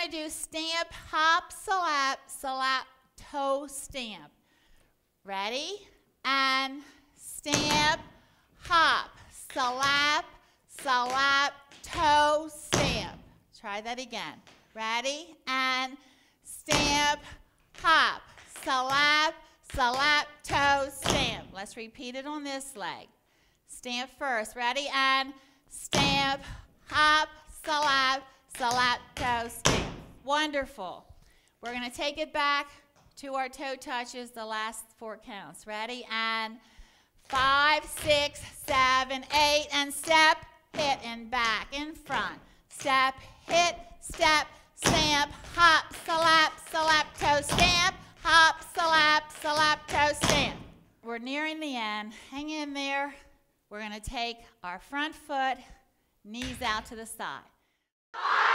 going to do stamp, hop, slap, slap, toe, stamp. Ready? And stamp, hop, slap, slap, toe, stamp. Try that again. Ready? And stamp, hop, slap, slap, toe, stamp. Let's repeat it on this leg. Stamp first. Ready? And stamp, hop, slap, slap, toe, stamp. Wonderful. We're going to take it back to our toe touches, the last four counts. Ready? And 5, 6, 7, 8, and step, hit, and back, in front. Step, hit, step, stamp, hop, slap, slap, toe, stamp, hop, slap, slap, toe, stamp. We're nearing the end. Hang in there. We're going to take our front foot, knees out to the side.